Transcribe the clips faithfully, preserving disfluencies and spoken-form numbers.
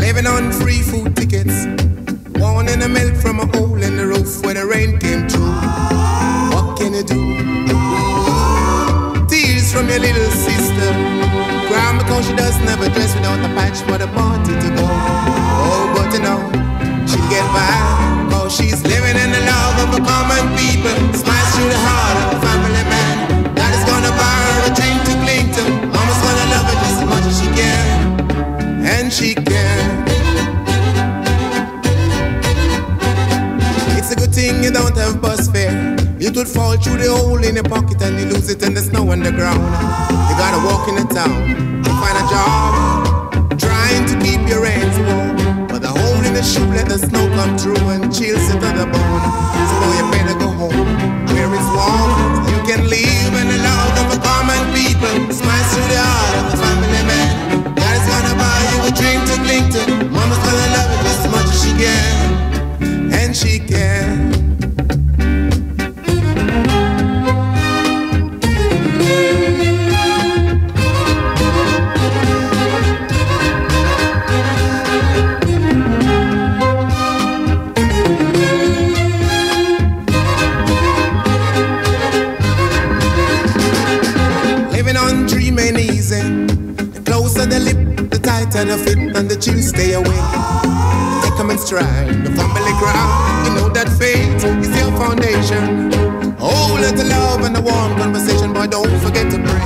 Living on free food tickets, born in the milk from a hole in the roof where the rain came through. What can you do? Tears from your little sister, crying because she doesn't have a dress without a patch for the party to go. Oh, but you know, she'll get by, cause she's living in the love of the common people. Smiles through the heart of the family man. That is gonna buy her a chain to cling to. Mama's gonna love her just as much as she can. And she can. It's a good thing you don't have bus fare. It would fall through the hole in your pocket and you lose it in the snow on the ground. You gotta walk in the town to find a job, trying to keep your ends warm. But the hole in the shoe let the snow come through and chills it to the bone. So you better go home where it's warm. You can live in the love of the common people. Smiles through the heart of the family man. Daddy's gonna buy you a dream to cling to. Mama's gonna love you just as much as she can. And she can. The fit and the chill stay away. Take them in stride, the family ground. You know that faith is your foundation. Oh, little love and a warm conversation, boy, don't forget to pray.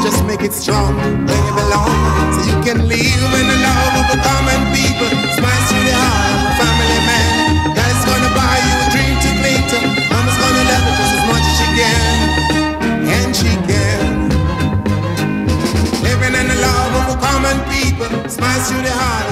Just make it strong, where you belong, so you can live in the love of the common people. Smiles through the heart of a family man. Daddy's gonna buy you a dream to cling to. Mama's gonna love you just as much as she can. And she can. Living in the love of a common people, smiles through the heart.